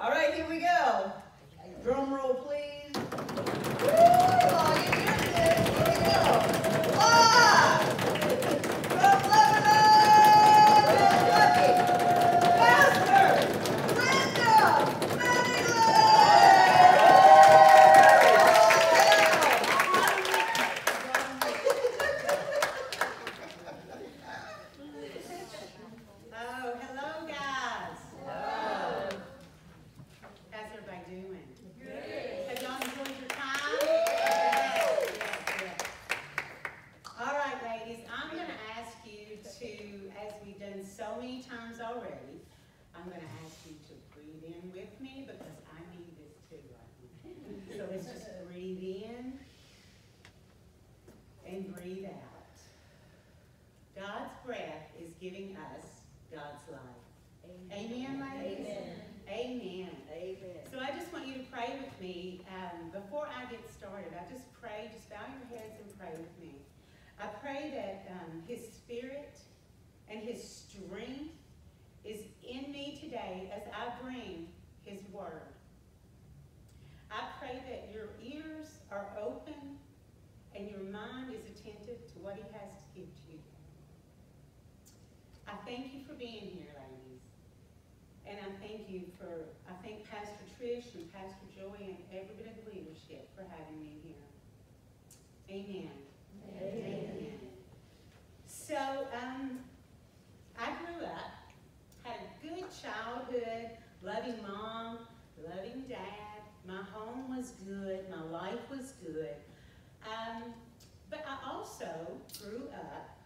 All right, here we go. Drum roll, please. Woo! Oh, you hear this? Here we go. Ah! From Lebanon, Kentucky, Pastor Linda Mattingly! Oh, hello, guys. Hello. How's everybody doing? I'm going to ask you to breathe in with me because I need this too right now. So let's just breathe in and breathe out. God's breath is giving us God's life. Amen, ladies? Amen. Amen. So I just want you to pray with me. Before I get started, I just pray, just bow your heads and pray with me. I pray that His Spirit and His strength is in me today as I bring His Word. I pray that your ears are open and your mind is attentive to what He has to give to you. I thank you for being here, ladies. And I thank you for, I thank Pastor Trish and Pastor Joey and everybody in leadership for having me here. Amen. Amen. Amen. So, I grew up, had a good childhood, loving mom, loving dad. My home was good. My life was good. But I also grew up,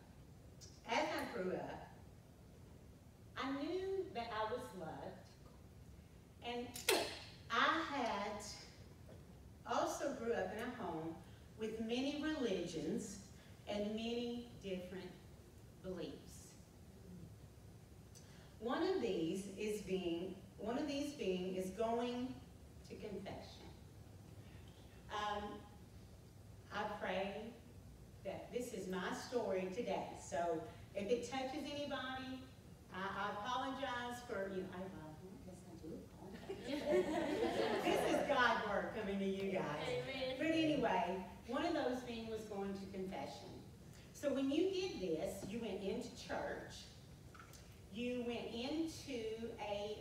as I grew up, I knew that I was loved. And I had also grew up in a home with many religions and many different beliefs. One of these being is going to confession. I pray that this is my story today. So if it touches anybody, I apologize for, you know, I guess I do apologize. This is God's word coming to you guys. Amen. But anyway, one of those things was going to confession. So when you did this, you went into church. You went into a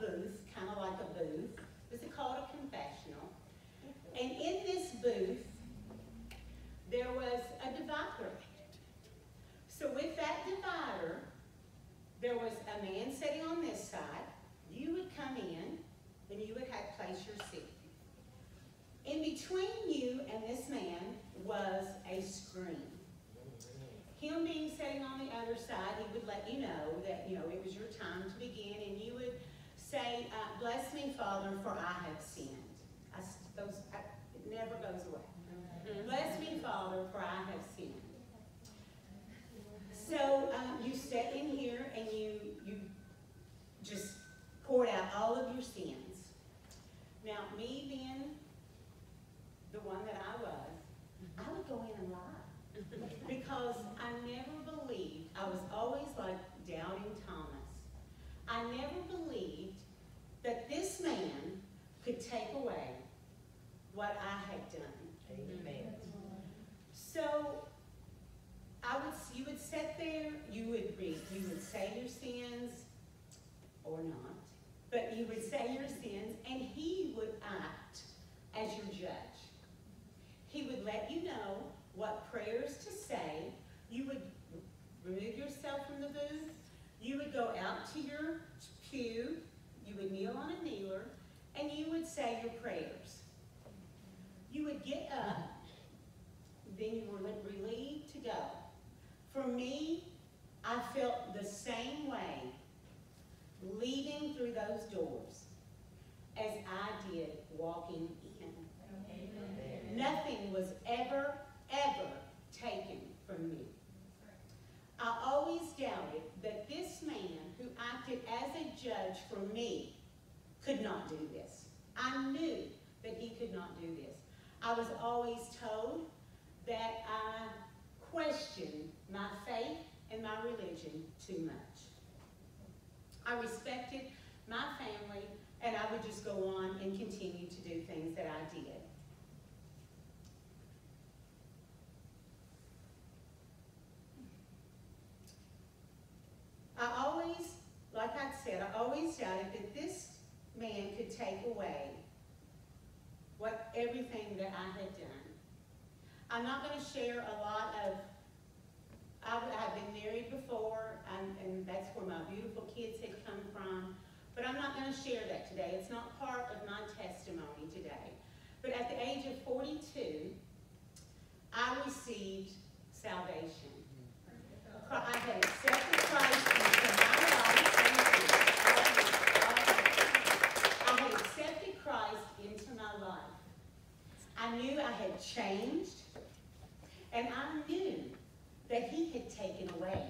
booth, kind of like a booth. This is called a confessional. And in this booth, there was a divider. So with that divider, there was a man sitting on this side. You would come in, and you would have place your seat. In between you and this man was a screen. Him being sitting on the other side, he would let you know that, you know, it was your time to begin, and you would say, bless me, Father, for I have sinned. It never goes away. Mm-hmm. Bless me, Father, for I have sinned. So you sat in here, and you just poured out all of your sins. Now, me being the one that I was, I would go in and lie. Because I never believed, I was always like doubting Thomas. I never believed that this man could take away what I had done. Amen. So you would sit there, you would say your sins, or not, but you would say your sins, and he would act as your judge. He would let you know what prayers to say. You would remove yourself from the booth. You would go out to your pew. You would kneel on a kneeler, and you would say your prayers. You would get up, then you were relieved to go. For me, I felt the same way leaving through those doors as I did walking in. Amen. Nothing was ever taken from me. I always doubted that this man who acted as a judge for me could not do this. I knew that he could not do this. I was always told that I questioned my faith and my religion too much. I respected my family. And I would just go on and continue to do things that I did. I always, like I said, I always doubted that this man could take away what everything that I had done. I'm not going to share a lot of, I've been married before, and that's where my beautiful kids had come from. But I'm not going to share that today. It's not part of my testimony today. But at the age of 42, I received salvation. I had accepted Christ into my life. I had accepted Christ into my life. I knew I had changed, and I knew that He had taken away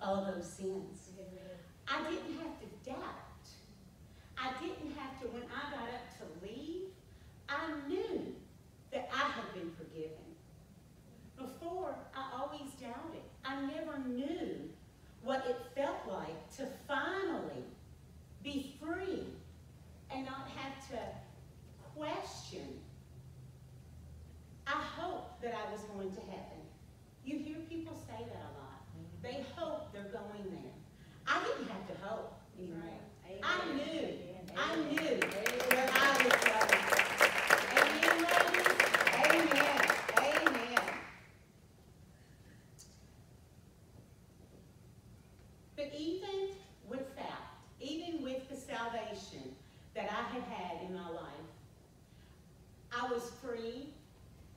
all those sins. I didn't have to doubt. I didn't have to, when I got up to leave, I knew that I had been forgiven. Before, I always doubted. I never knew what it felt like to finally be free and not have to question. I hope that I was going to heaven. You hear people say that a lot. They hope they're going there. I didn't have to hope anymore. Right. I knew that I was going. Amen, ladies. Amen. But even with the salvation that I had had in my life, I was free.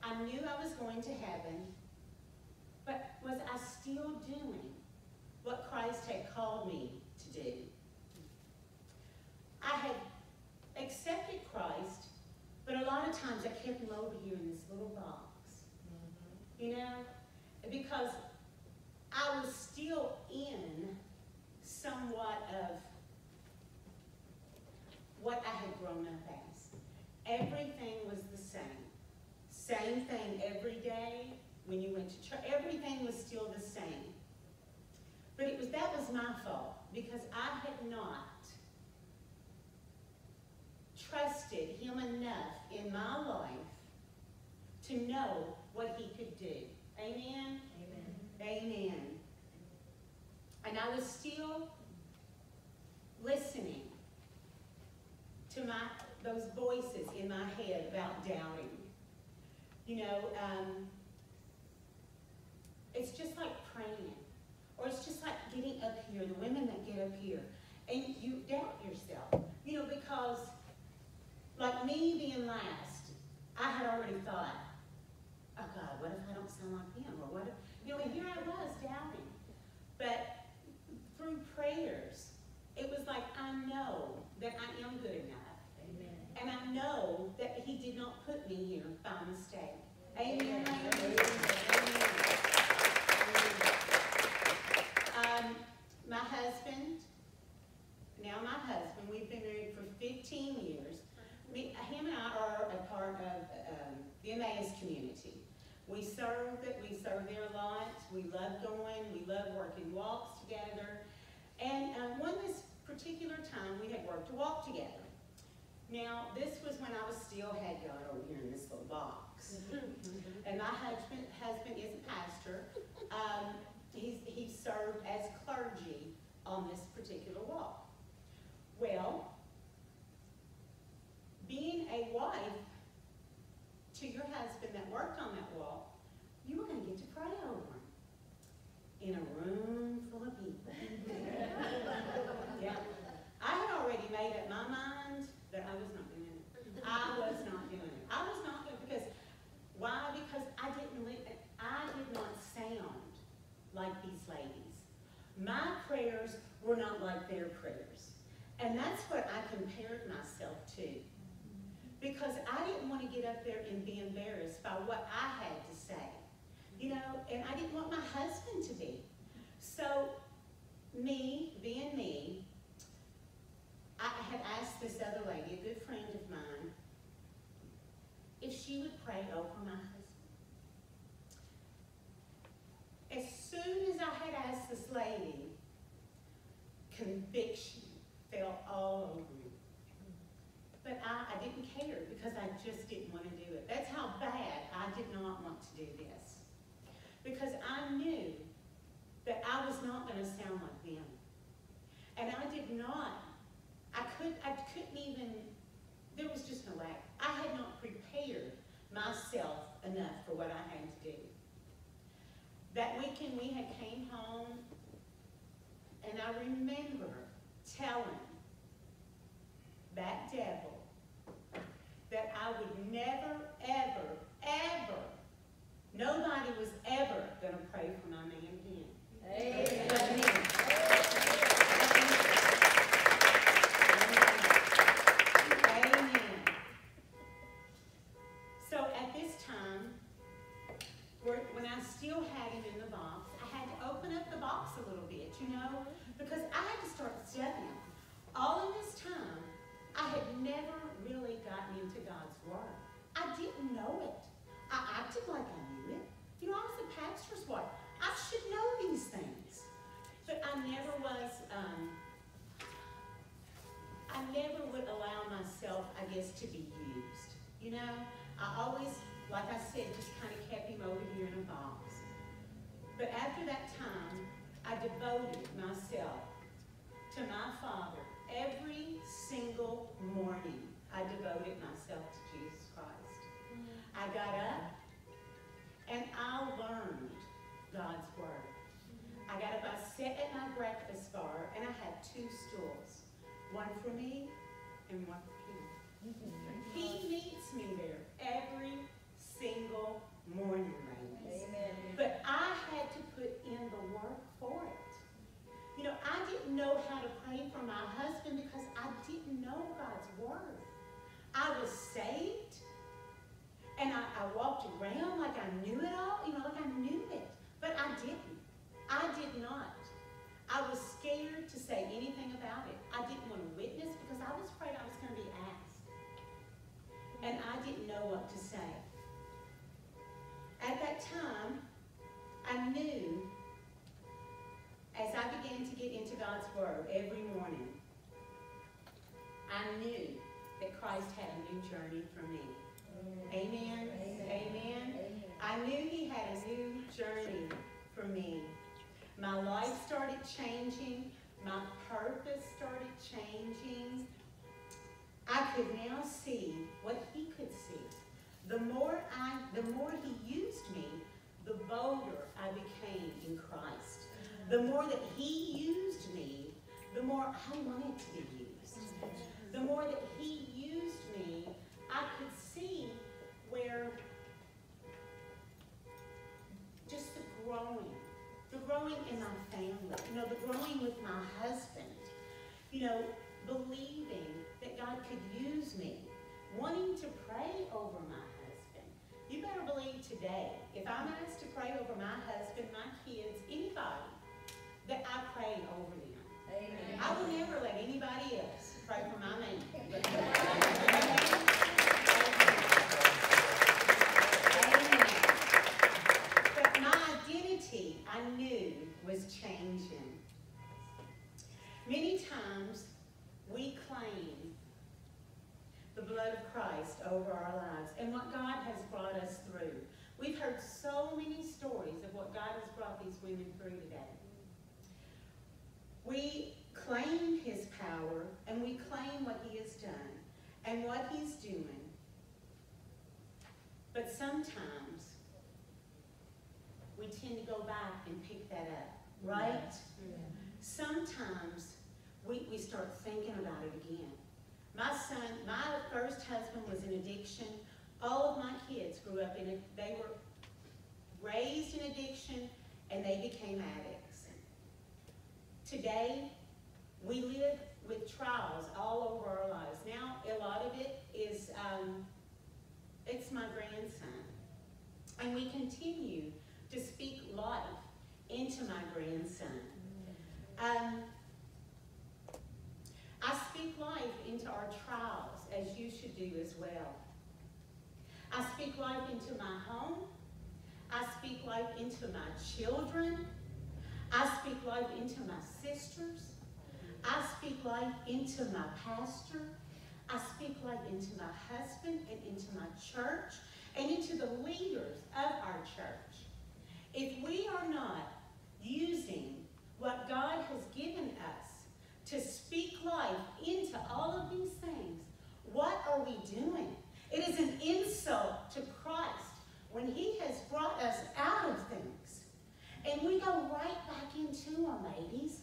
I knew I was going to heaven. But was I still doing what Christ had called me to do? I had accepted Christ, but a lot of times I kept him over here in this little box. Mm-hmm. You know? Because I was still in somewhat of what I had grown up as. Everything was the same. Same thing every day when you went to church. Everything was still the same. But that was my fault, because I had not trusted Him enough in my life to know what He could do. Amen? Amen. Amen. And I was still listening to those voices in my head about doubting. You know, it's just like praying, or it's just like getting up here, the women that get up here, and you doubt yourself. You know, because like me being last, I had already thought, oh God, what if I don't sound like Him? Or what if, you know, and here I was doubting. But through prayers, it was like, I know that I am good enough. Amen. And I know that He did not put me here by mistake. Amen. Amen. Amen. Amen. My husband, we've been married for 15 years. Him and I are a part of the Emmaus community. We serve there a lot. We love going. We love working walks together. And one this particular time, we had worked a walk together. Now, this was when I was still had God over here in this little box. And my husband is a pastor. He served as clergy on this particular walk. Well, being a wife to your husband that worked on that walk, you were going to get to pray over him in a room full of people. Yeah. I had already made up my mind that I was not doing it. I was not doing it because, why? Because I did not sound like these ladies. My prayers were not like their prayers. And that's what I compared myself to. Because I didn't want to get up there and be embarrassed by what I had to say. You know, and I didn't want my husband to be. So, me, being me, I had asked this other lady, a good friend of mine, if she would pray over my husband. As soon as I had asked this lady, conviction fell all over me. I didn't care because I just didn't want to do it. That's how bad I did not want to do this. Because I knew that I was not going to sound like them. And I did not. I couldn't even, there was just no way. I had not prepared myself enough for what I had to do. That weekend we had came home, and I remember telling that devil that I would never, ever, ever, nobody was ever going to pray for my man again. Amen. Amen. Amen. So at this time, when I still had him in the box, I had to open up the box a little bit, you know, because I had to start studying. All in this time, I had never really gotten into God's Word. I didn't know it. I acted like I knew it. You know, I was the pastor's wife. I should know these things. But I never was, I never would allow myself, I guess, to be used. You know, I always, like I said, just kind of kept him over here in a box. But after that time, I devoted myself to my Father. Every single morning, I devoted myself to Jesus Christ. I got up, and I learned God's Word. I got up, I sat at my breakfast bar, and I had two stools. One for me, and one for him. He meets me there every single morning, ladies. Amen. But I had to put in the work for it. You know, I didn't know how to pray for my husband because I didn't know God's Word. I was saved, and I walked around like I knew it all, you know, like I knew it. But I didn't. I did not. I was scared to say anything about it. I didn't want to witness because I was afraid I was going to be asked. And I didn't know what to say. At that time, I knew, as I began to get into God's Word every morning, I knew that Christ had a new journey for me. Amen. Amen. Amen. Amen. Amen. I knew He had a new journey for me. My life started changing. My purpose started changing. I could now see what He could see. The more He used me, the bolder I became in Christ. The more that He used me, the more I wanted to be used. The more that He used me, I could see where just the growing in my family, you know, the growing with my husband, you know, believing that God could use me, wanting to pray over my husband. You better believe today, if I'm asked to pray over my husband, my kids, anybody, that I pray over them. Amen. I will never let anybody else pray for my man. But my identity, I knew, was changing. Many times, we claim the blood of Christ over our lives and what God has brought us through. We've heard so many stories of what God has brought these women through today. We claim His power, and we claim what He has done and what He's doing. But sometimes we tend to go back and pick that up, right? Yeah. Sometimes we start thinking about it again. My son, my first husband was in addiction. All of my kids grew up in it. They were raised in addiction, and they became addicts. Today, we live with trials all over our lives. Now, a lot of it is, it's my grandson. And we continue to speak life into my grandson. I speak life into our trials, as you should do as well. I speak life into my home. I speak life into my children. I speak life into my sisters. I speak life into my pastor. I speak life into my husband and into my church and into the leaders of our church. If we are not using what God has given us to speak life into all of these things, what are we doing? It is an insult to Christ when he has brought us out of things. And we go right back into them, ladies.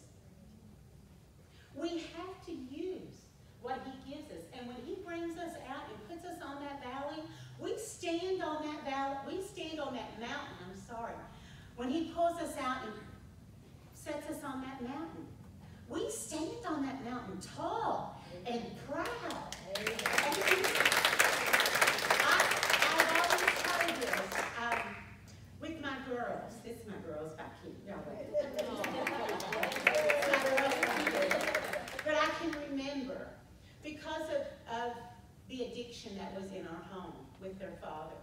We have to use what he gives us. And when he brings us out and puts us on that valley, we stand on that valley, we stand on that mountain, I'm sorry. When he pulls us out and sets us on that mountain, we stand on that mountain tall and proud. Amen. I've always tried this with my girls. It's my girls back here. Y'all ready? But I can remember, because of the addiction that was in our home with their father,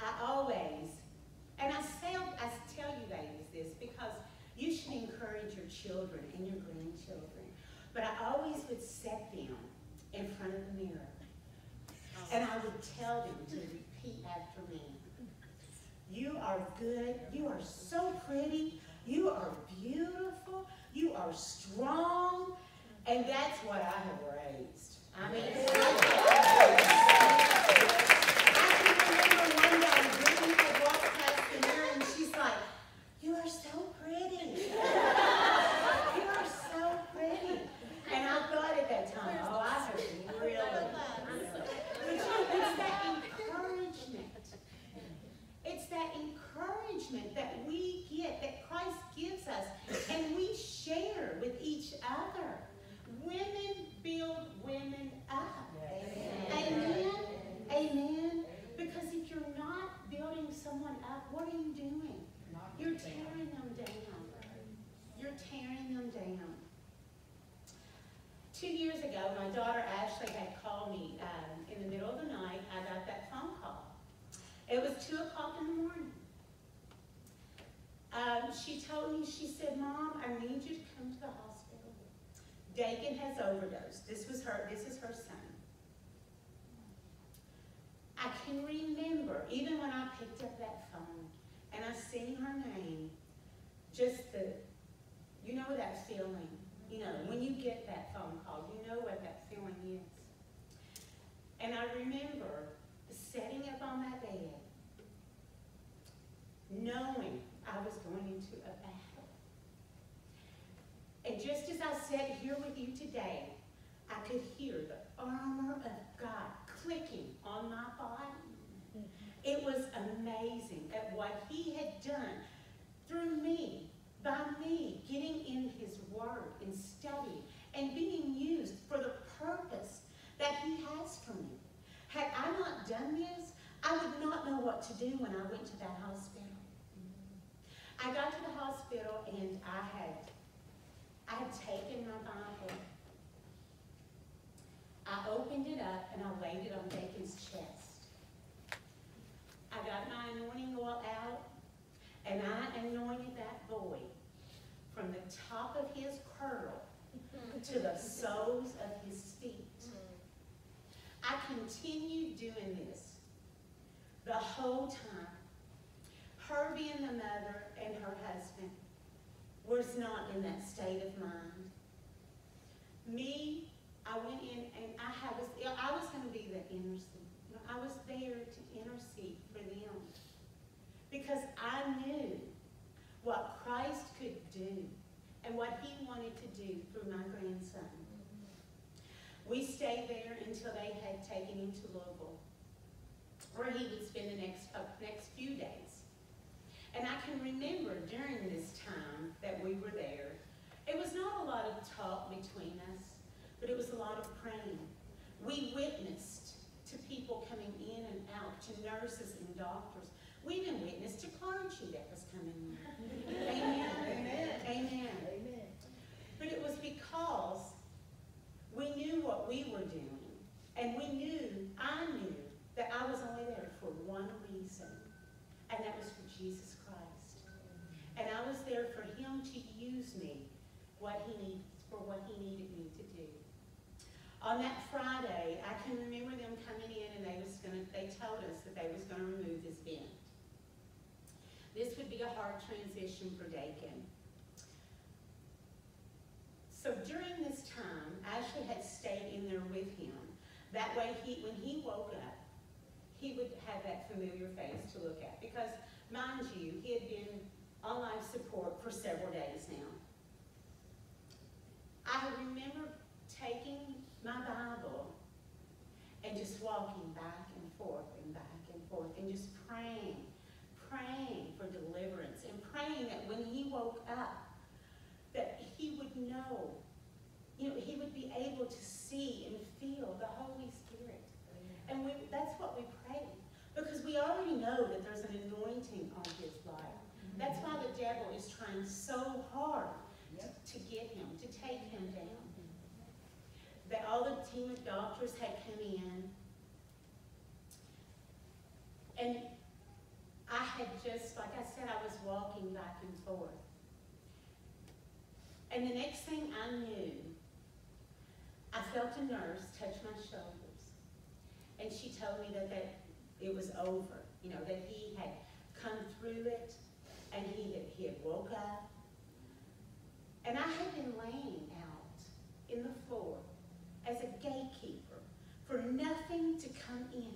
I always, and I tell you ladies this because you should encourage your children and your grandchildren, but I always would set them in front of the mirror, and I would tell them to repeat after me. You are good, you are so pretty, you are beautiful, you are strong, and that's what I have raised. I mean, I can remember one day when I walked past the mirror and she's like, you are so pretty. You are so pretty. And I thought at that time, oh, I have really, it's that encouragement. It's that encouragement that we get, that Christ gives us, and we share with each other. Women build women up. Amen. Amen. Amen. Because if you're not building someone up, what are you doing? You're tearing them down. You're tearing them down. 2 years ago, my daughter Ashley had called me in the middle of the night. I got that phone call. It was 2 o'clock in the morning. She told me, she said, Mom, I need you to come to the hospital. Dakin has overdosed. This is her son. I can remember, even when I picked up that phone, and I seen her name, just the, you know that feeling. You know, when you get that phone call, you know what that feeling is. And I remember setting up on my bed, knowing I was going into a battle. And just as I sat here with you today, I could hear the armor of God clicking on my body. It was amazing at what he had done through me, by me, getting in his word and studying and being used for the purpose that he has for me. Had I not done this, I would not know what to do when I went to that hospital. I got to the hospital and I had taken my Bible. I opened it up and I laid it on Dakin's chest. I got my anointing oil out, and I anointed that boy from the top of his curl to the soles of his feet. I continued doing this the whole time. Her being the mother and her husband was not in that state of mind. Me, I went in and I was going to be the intercessor. I was there to intercede for them because I knew what Christ could do and what he wanted to do through my grandson. We stayed there until they had taken him to Louisville, where he would spend the next few days. And I can remember during this time that we were there, it was not a lot of talk between us, but it was a lot of praying. We witnessed to people coming in and out, to nurses and doctors. We even witnessed to clergy that was coming in. Amen. Amen. Amen. Amen. But it was because we knew what we were doing, and I knew that I was only there for one reason, and that was for Jesus Christ. And I was there for him to use me what he needed me to do. On that Friday, can remember them coming in and they told us that they was going to remove this vent. This would be a hard transition for Dakin. So during this time, Ashley had stayed in there with him. That way, when he woke up, he would have that familiar face to look at. Because, mind you, he had been on life support for several days now. I remember taking my Bible and just walking back and forth and back and forth and just praying for deliverance and praying that when he woke up, that he would know, he would be able to see and feel the Holy Spirit. And that's what we pray, because we already know that there's an anointing on his life. Mm-hmm. That's why the devil is trying so hard to get him, to take him down. Mm-hmm. That all the team of doctors had come in, and I had just, like I said, I was walking back and forth. And the next thing I knew, I felt a nurse touch my shoulder. And she told me that it was over, that he had come through it, and he had woke up. And I had been laying out in the floor as a gatekeeper for nothing to come in.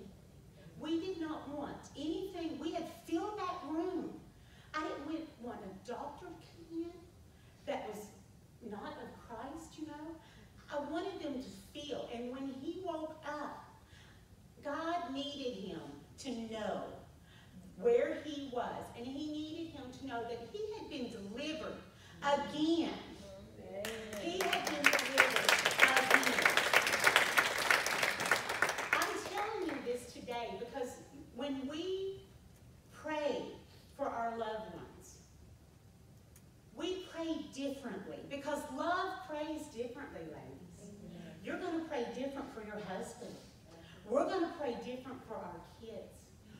We did not want anything. We had filled that room. I didn't want a doctor to come in that was not of Christ, I wanted them to feel. And when he woke up, God needed him to know where he was, and he needed him to know that he had been delivered again. Amen. He had been delivered again. I'm telling you this today because when we pray for our loved ones, we pray differently, because love prays differently, ladies. Amen. You're going to pray different for your husband. We're going to pray different for our kids.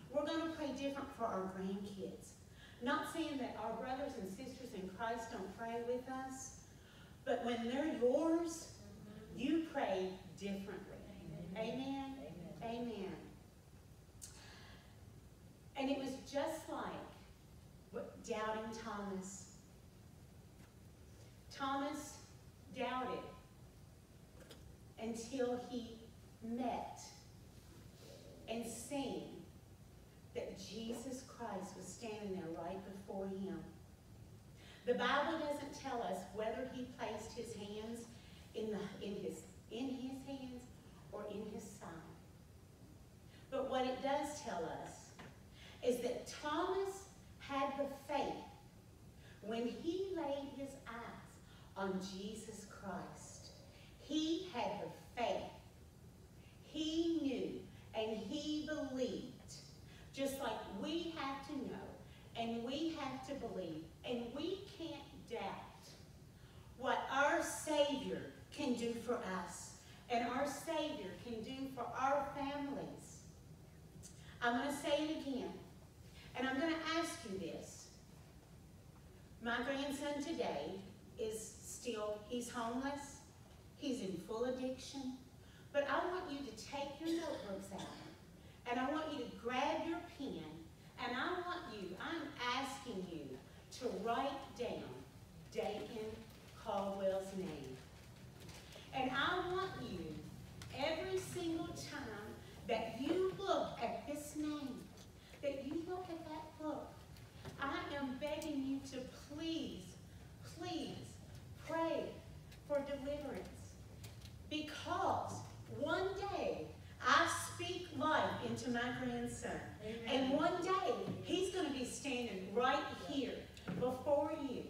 We're going to pray different for our grandkids. Not saying that our brothers and sisters in Christ don't pray with us, but when they're yours, you pray differently. Amen? Amen. Amen. Amen. And it was just like what doubting Thomas. Thomas doubted until he met and seeing that Jesus Christ was standing there right before him. The Bible doesn't tell us whether he placed his hands in his hands or in his side. But what it does tell us is that Thomas had the faith when he laid his eyes on Jesus Christ. He had the faith. He knew. And he believed, just like we have to know, and we have to believe, and we can't doubt what our Savior can do for us, and our Savior can do for our families. I'm going to say it again, and I'm going to ask you this. My grandson today is still, he's homeless, he's in full addiction. But I want you to take your notebooks out, and I want you to grab your pen, and I'm asking you to write down Dakin Caldwell's name. And I want you, every single time that you look at this name, that you look at that book, I am begging you to please, please pray for deliverance. Because one day, I speak life into my grandson. Amen. And one day, he's going to be standing right here before you,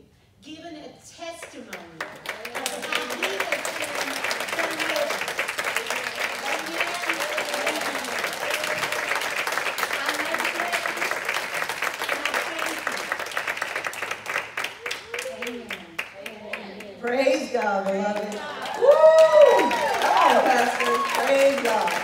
giving a testimony of how he has been delivered. Amen. Praise God, beloved. Woo! Oh, Pastor, praise God.